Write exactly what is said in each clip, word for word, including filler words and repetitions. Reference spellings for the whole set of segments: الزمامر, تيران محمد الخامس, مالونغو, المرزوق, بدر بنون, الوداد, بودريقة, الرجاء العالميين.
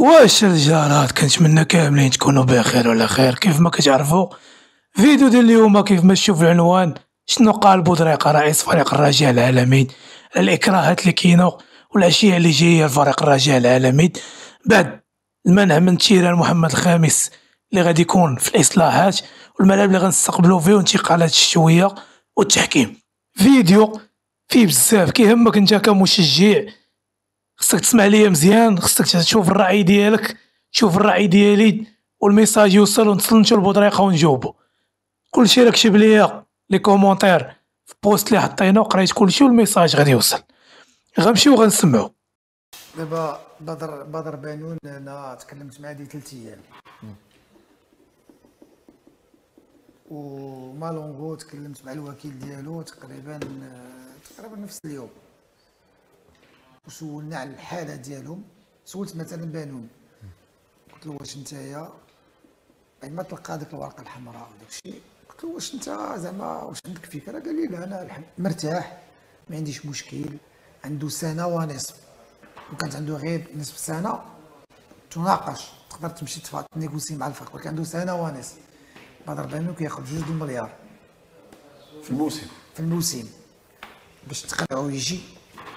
واش الجارات كنتمنى كاملين تكونوا بخير وعلى خير. كيف ما كتعرفوا فيديو ديال اليوم كيف ما تشوف العنوان شنو قال بودريقة رئيس فريق الرجاء العالميين على الاكراهات اللي كاينه والاشياء اللي جايه لفريق الرجاء العالميين بعد المنع من تيران محمد الخامس اللي غادي يكون في الاصلاحات والملعب اللي غنستقبلوا فيه وانتقالات الشتويه والتحكيم. فيديو فيه بزاف كيهمك انت كمشجع، خصك تسمع ليا مزيان، خصك تشوف الراي ديالك، تشوف الراي ديالي والميساج يوصل ونوصل نشوف البطريقه ونجاوبو. كلشي راك شب ليا لي كومونتير في بوست اللي حطيناه، قريت كلشي والميساج غادي يوصل، غنمشيو غنسمعو. دابا بدر بدر بنون انا تكلمت مع دي ثلاث ايام ومالونغو تكلمت مع الوكيل ديالو تقريبا تقريبا نفس اليوم وسولنا على الحاله ديالهم. سولت مثلا بنون قلت له واش نتايا عندما تلقى هذيك الورقه الحمراء وداك الشيء قلت له واش انت زعما واش عندك فكره؟ قال لي لا انا مرتاح ما عنديش مشكل. عنده سنه ونصف وكانت عنده غير نصف سنه تناقش، تقدر تمشي تنيغوسي مع الفريق، ولكن عنده سنه ونصف. بدر بنون كياخذ جوج د المليار في الموسم في الموسم باش تقنعو يجي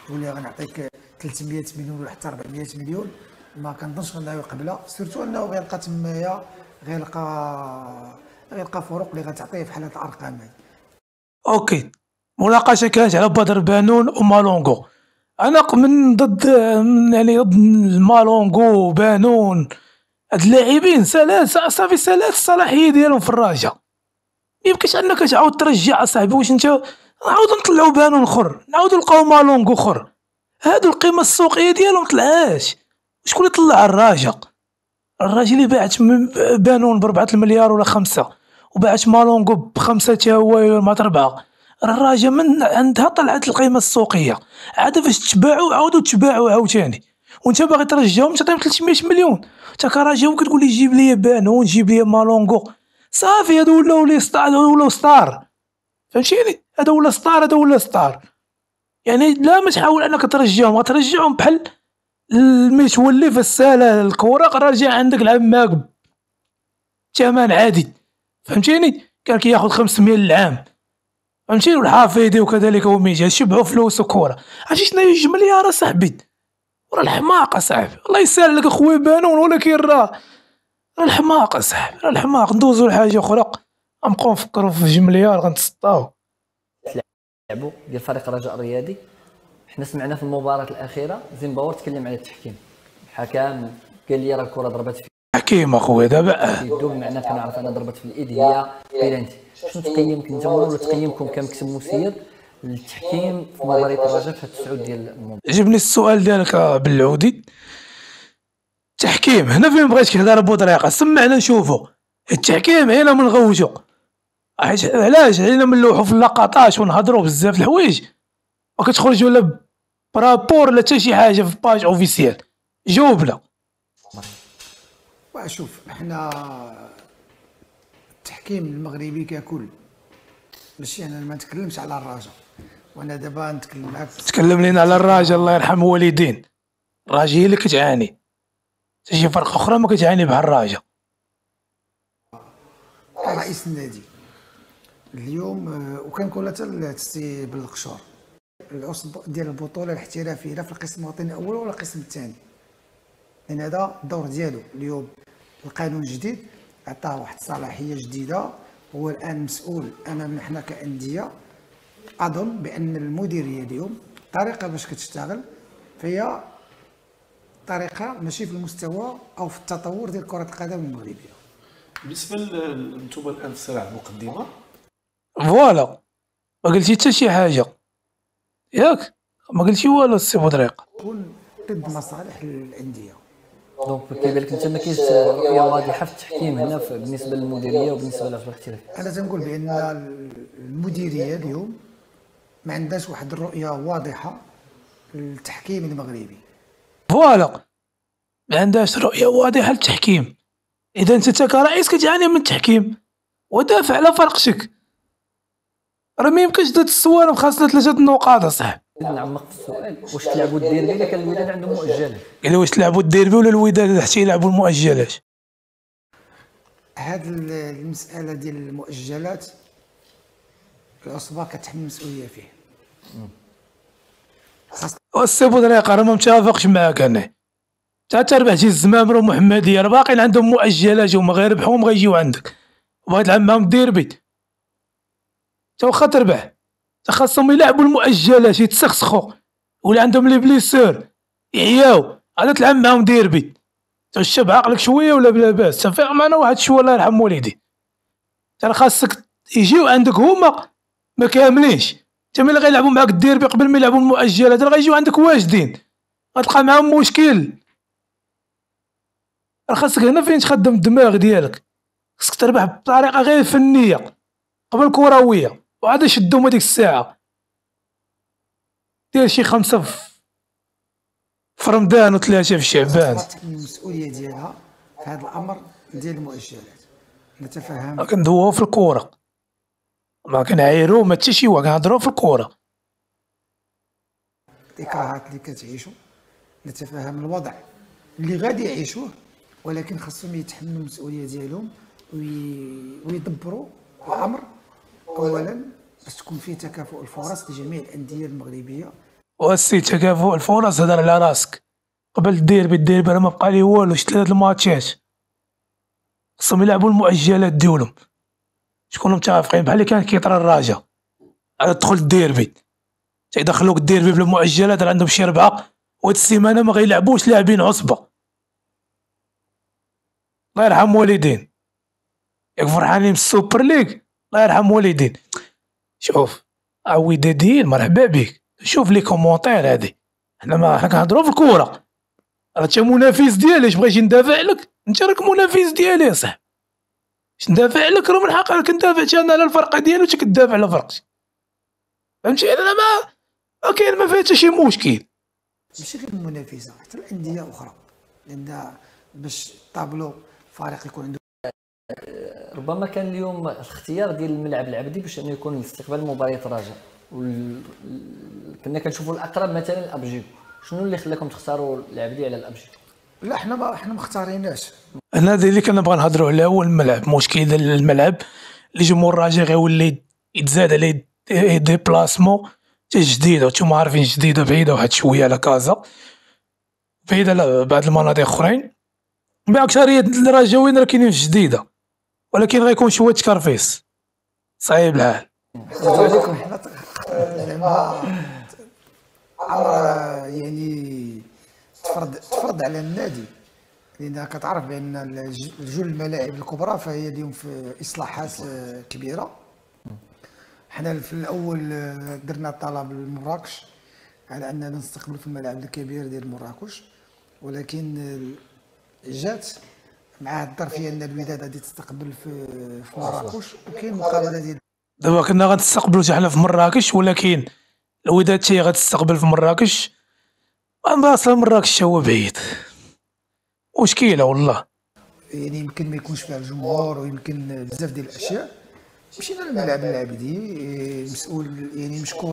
يقول لي غنعطيك ثلاثمية مليون ولا حتى ربعمية مليون، ما كنظنش انه يقبلها، سيرتو انه غيلقى تمايا غيلقى غيلقى فروق اللي غتعطيه في حالة الارقام هذه. اوكي، مناقشه كانت على بدر بنون ومالونغو. انا من ضد يعني ضد مالونغو وبانون هاد اللاعبين ثلاثه صافي ثلاثه الصلاحيه ديالهم في الرجاء، ميمكنش انك تعاود ترجع اصاحبي. واش انت نعاودو نطلعو بانون اخر، نعاودو نلقاو مالونغو اخر، هادو القيمه السوقيه ديالهم طلعاش. شكون اللي طلع الرجاء؟ الراجل اللي باعت بانون بربعة المليار ولا خمسه وباعت مالونغو بخمسه تا هو مع ربعه، الرجاء من عندها طلعت القيمه السوقيه، عاد فاش تباعوا عاودوا تباعوا عاوتاني، وانت باغي ترجعهم تعطيهم ثلاثمية مليون. انت كراجع وكتقول لي جيب لي بانون جيب لي مالونغو، صافي هادو ولاو لي ستار، هادو ولاو ستار، فهمتيني؟ هادو ولا ستار هادو ولا ستار، يعني لا ما تحاول انك ترجعهم، غترجعهم بحال المتولي في الساله الكره راجع عندك لعب معاك بثمن عادي، فهمتيني؟ كان كياخذ خمسمية للعام، فهمتيني؟ والحافظي وكذلك وميجي شبعوا فلوس وكره. عرفتي شنو هي جوج مليار اصاحبي؟ راه الحماق اصاحبي، الله يسهل لك اخويا بانون، ولكن راه راه الحماق اصاحبي، راه الحماق. ندوزو لحاجه اخرى، غنبقاو نفكرو في جوج مليار غنتسطاو. لعبوا ديال فريق الرجاء الرياضي، حنا سمعنا في المباراه الاخيره زيمباور تكلم على التحكيم، الحكم قال لي راه الكره ضربت في التحكيم اخويا. دابا يدو بمعنى كنعرف انا ضربت في الايد هي بيلانتي. شنو تقييمك انت ولا تقييمكم كمكتب مسير للتحكيم في مباراه الرجاء في هاد التسعود ديال المباراه؟ عجبني السؤال ديالك بالعودي. التحكيم هنا فين بغيتك تهضر بطريقه سمعنا نشوفوا التحكيم هنا من غوجو، علاش علينا من نلوحو في اللقطات ونهضرو بزاف الحوايج وكتخرج ولا برابور ولا حتى شي حاجه في باج اوفيسيال؟ جاوبنا. واه شوف حنا التحكيم المغربي ككل، ماشي انا ما نتكلمش على الرجاء، وانا دابا نتكلم معاك تكلم لينا على الرجاء الله يرحم والدين. الرجاء هي اللي كتعاني، حتى شي فرقه اخرى ما كتعاني بحال الرجاء. رئيس النادي اليوم وكنقول حتى السي بالقشور العصب ديال البطوله الاحترافيه لا في القسم الوطني الاول ولا القسم الثاني، لان هذا الدور ديالو. اليوم القانون الجديد عطاه واحد الصلاحيه جديده، هو الان مسؤول امامنا حنا كانديه. اظن بان المديريه اليوم الطريقه باش كتشتغل فهي طريقه ماشي في المستوى او في التطور ديال كره القدم المغربيه. بالنسبه لانتوما الان في صراع المقدمه فوالا ما قلتي حتى شي حاجه ياك، ما قلتي والو السي بودريقة. كون ضد مصالح الانديه دونك كيبان لك انت ما كاينش رؤيه واضحه في التحكيم هنا بالنسبه للمديريه وبالنسبه للاحتراف. انا تنقول بان المديريه اليوم ما عندهاش واحد الرؤيه واضحه للتحكيم المغربي فوالا، ما عندهاش رؤيه واضحه للتحكيم. اذا انت كرئيس كتعاني من التحكيم ودافع على فرقتك، راه ميمكنش تسوى. خاصنا ثلاثة نقاط اصاحبي، نعمق في السؤال، واش تلعبوا الديربي ولا كان الوداد عندهم مؤجلات؟ قال واش تلعبوا الديربي ولا الوداد حتى يلعبوا المؤجلات؟ هاد المسألة ديال المؤجلات العصبة كتحمل مسؤولية فيه. السي بودريقة راه ما متفقش معاك انا. تا تربحتي الزمامر والمحمدية راه باقيين عندهم مؤجلات وما غيربحوهم غيجيو عندك. وبغيت تلعب معاهم الديربي تا واخا تربح خاصهم يلعبوا المؤجلات يتسخسخوا ولا عندهم لي بليسور يعياو عاد تلعب معاهم ديربي. تشب عقلك شويه ولا بلا باس تفاق معنا واحد شويه الله يرحم والدي. ترى خاصك يجيو عندك هما ما كاملينش حتى ملي غيلعبوا معاك الديربي قبل ما يلعبوا المؤجلات راه غيجيو عندك واجدين غتلقى معاهم مشكل. راه خاصك هنا فين تخدم الدماغ ديالك خاصك تربح بطريقه غير فنيه قبل كرويه وعاد شدهم هذيك الساعه دير شي خمسه في رمضان وثلاثه في شعبان. المسؤوليه ديالها في هذا الامر ديال المؤجلات نتفاهم كندويو في الكره ما كنعايرو ما حتى شي واحد كنهضروا في الكره الاكراهات اللي كتعيشو نتفاهم الوضع اللي غادي يعيشوه ولكن خاصهم يتحملوا المسؤوليه ديالهم ويدبروا الامر اولا باش تكون فيه تكافؤ الفرص لجميع الانديه المغربيه. واسي تكافؤ الفرص هضر على راسك قبل الديربي الديربي راه ما بقى ليه والو شي ثلاث الماتشات خصهم يلعبوا المؤجلات ديالهم شكون متفقين بحال اللي كان كيطرى الرجاء على تدخل الديربي تيدخلوك الديربي بالمؤجلات راه عندهم شي ربعه وهاد السيمانه ما غيلعبوش لاعبين عصبه الله يرحم والدين ياك فرحانين بالسوبر ليج الله يرحم والدين. شوف عودادين مرحبا بك شوف لي كومونتير هادي حنا ما حنا كنهضروا في الكره راه انت منافس ديالي اش بغيتي ندافع لك انت راك منافس ديالي صح اش ندافع لك راه من حقك ندافع انا على الفرقه ديالي وانت كدافع على فرقتي فهمتي انا ما كاين ما فيها حتى شي مشكل. ماشي غير المنافسه حتى الانديه اخرى لان باش طابلو فريق يكون عنده ربما كان اليوم الاختيار ديال الملعب العبدي باش انه يكون لاستقبال مباريات الرجاء وال... كنا كنشوفوا الاقرب مثلا الابجيكو شنو اللي خلاكم تختاروا العبدي على الابجيكو؟ لا حنا ما حنا ما اختاريناش انا هذا اللي كنبغي نهضروا عليه هو الملعب مشكل ديال الملعب اللي جمهور الرجاء غيولي يتزاد عليه ديبلاسمون حتى جديده وانتم عارفين جديده بعيده واحد شويه على كازا بعيده على بعض المناطق اخرين مع اكثريه الرجاويين راه كاينين في جديده ولكن غيكون شويه تكرفيس صعيب الحال. عليكم حنا زعما امر يعني تفرض تفرض على النادي لان كتعرف بان الجل الملاعب الكبرى فهي اليوم في اصلاحات كبيره. حنا في الاول درنا طلب لمراكش على اننا نستقبل في الملعب الكبير ديال مراكش ولكن جات مع الظرفيه ان الوداد غادي تستقبل في في مراكش وكاين مقابله ديال دابا كنا غنستقبلوا حنا في مراكش ولكن الوداد تي غتستقبل في مراكش اما اصلا مراكش هو بعيد مشكله والله يعني يمكن ما يكونش فيها الجمهور ويمكن بزاف ديال الاشياء. مشينا للملعب العبدي مسؤول يعني مشكور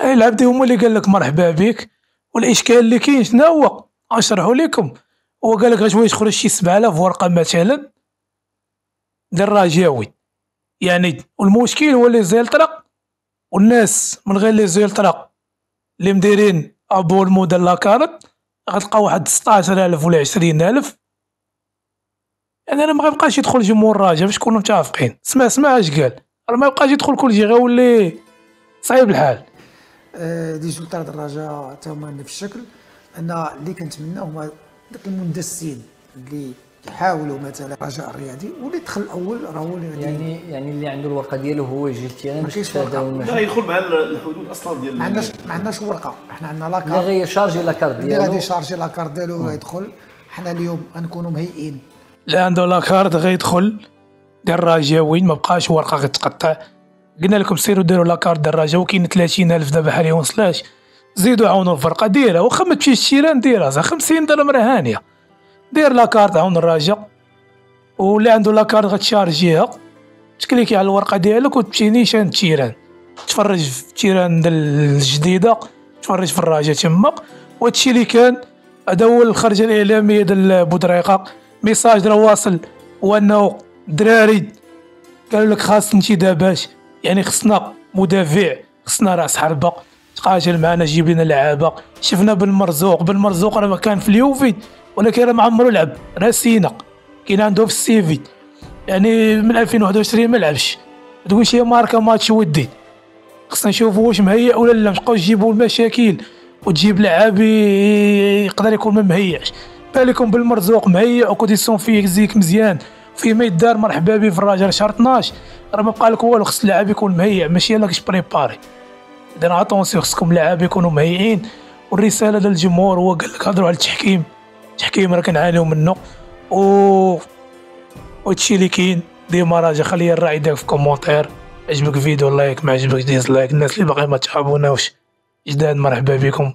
اي العبدي هما اللي قال لك مرحبا بك والاشكال اللي كاين شنو هو اشرحوا لكم هو قال لك غشويه تخرج شي سبعة آلاف ورقه مثلا ديال الرجاوي يعني والمشكل هو لي زيلطرا والناس من غير لي زيلطرا اللي مديرين ابولمو ديال لاكارت غتلقى واحد ستة عشر ألف ولا عشرين ألف يعني انا ما غيبقاش يدخل جمهور الرجاء باش نكونوا متفقين. سمع سمع اش قال راه ما يبقاش يدخل كلشي غيولي صعيب الحال. دي زيلطرا ديال الرجاء حتى هما في الشكل انا اللي كنتمنى هما داك المندسين اللي يحاولوا مثلا الرجاء الرياضي واللي دخل الاول راه هو اللي يعني يعني اللي عنده الورقه ديالو هو يجي لتيران باش يتفاداو لا يدخل مع الحدود اصلا ديال ما عندناش ما عندناش ورقه حنا عندنا لاكارت اللي غير شارجي لاكارت ديالو اللي غادي يشارجي لاكارت ديالو ويدخل حنا اليوم غنكونوا مهيئين اللي عنده لاكارت غيدخل ديال الرجاويين ما بقاش ورقه غتقطع. قلنا لكم سيروا ديروا لاكارت ديال الرجاء وكاين ثلاثين ألف دابا حاليا وصلاش زيدوا عاونوا الفرقه ديرها واخا ما تمشيش لتيران ديرها زعما خمسين درهم راه هانيه دير لاكارت عاون الرجاء واللي عنده لاكارت غتشارجيها تكليكي على الورقه ديالك وتمشي نيشان تيران تفرج في تيران الجديده، تفرج في الرجاء تما. وهادشي اللي كان هذا هو الخرجه الاعلاميه ديال بودريقة. ميساج راه واصل، هو انه الدراري قالوا لك خاص انتدابات، يعني خصنا مدافع، خصنا راس حربه، تقاتل معنا، جيب لنا لعابه. شفنا بالمرزوق، بالمرزوق راه كان في اليوفي ولكن راه ما عمرو لعب، راه سينا كاين عنده في السيفي، يعني من ألفين وواحد وعشرين ما لعبش. تقول شي ماركه ماتش ودي، خصنا نشوفوا واش مهيئ ولا لا، مابقاوش يجيبوا المشاكل وتجيب لعاب يقدر يكون ما مهيئش. بالكم بالمرزوق مهيئ وكونديسيون فيزيك مزيان، في ما يدار مرحبا به في الرجاء شهر اثنا عشر، راه ما بقى لك والو. خص اللعاب يكون مهيئ، ماشي الا كش بريباري. اذا اتونسيون خصكم اللعاب يكونوا مهيئين. والرساله للجمهور هو قال لك هضروا على التحكيم، التحكيم راه كنعانيو منه، و وهادشي اللي كاين. ديما راجع خلي الراي داك في الكومونتير، عجبك فيديو لايك، ما عجبكش ديسلايك. الناس اللي باقي ما تابوناوش جداد مرحبا بكم.